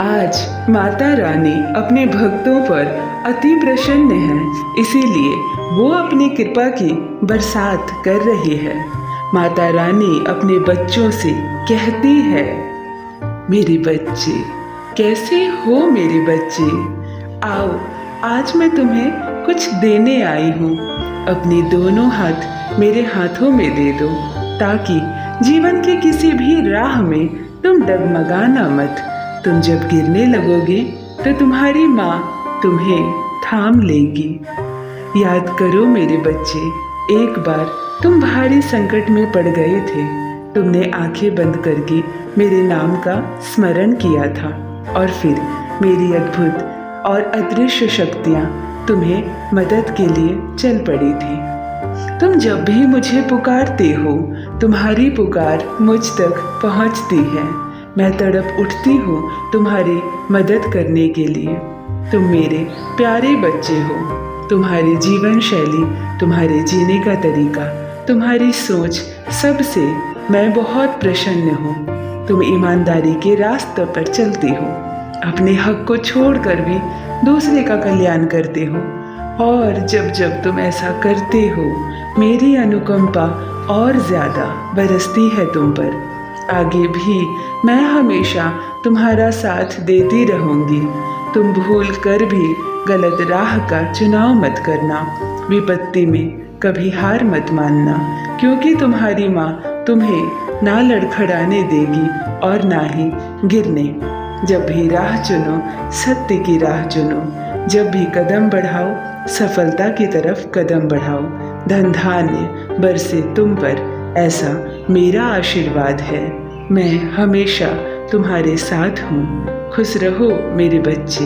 आज माता रानी अपने भक्तों पर अति प्रसन्न है, इसीलिए वो अपनी कृपा की बरसात कर रही है। माता रानी अपने बच्चों से कहती है, मेरे बच्चे कैसे हो मेरे बच्चे, आओ आज मैं तुम्हें कुछ देने आई हूँ। अपने दोनों हाथ मेरे हाथों में दे दो ताकि जीवन के किसी भी राह में तुम डगमगाना मत। तुम जब गिरने लगोगे तो तुम्हारी माँ तुम्हें थाम लेगी। याद करो मेरे बच्चे, एक बार तुम भारी संकट में पड़ गए थे। तुमने आंखें बंद करके मेरे नाम का स्मरण किया था और फिर मेरी अद्भुत और अदृश्य शक्तियाँ तुम्हें मदद के लिए चल पड़ी थी। तुम जब भी मुझे पुकारते हो तुम्हारी पुकार मुझ तक पहुंचती है। मैं तड़प उठती हूँ तुम्हारी मदद करने के लिए। तुम मेरे प्यारे बच्चे हो। तुम्हारी जीवन शैली, तुम्हारे जीने का तरीका, तुम्हारी सोच, सबसे मैं बहुत प्रसन्न हूँ। तुम ईमानदारी के रास्ते पर चलती हो, अपने हक को छोड़कर भी दूसरे का कल्याण करते हो और जब जब तुम ऐसा करते हो मेरी अनुकंपा और ज़्यादा बरसती है तुम पर। आगे भी मैं हमेशा तुम्हारा साथ देती रहूँगी। तुम भूल कर भी गलत राह का चुनाव मत करना। विपत्ति में कभी हार मत मानना, क्योंकि तुम्हारी माँ तुम्हें ना लड़खड़ाने देगी और ना ही गिरने। जब भी राह चुनो सत्य की राह चुनो। जब भी कदम बढ़ाओ सफलता की तरफ कदम बढ़ाओ। धन धान्य बरसे तुम पर, ऐसा मेरा आशीर्वाद है। मैं हमेशा तुम्हारे साथ हूँ। खुश रहो मेरे बच्चे।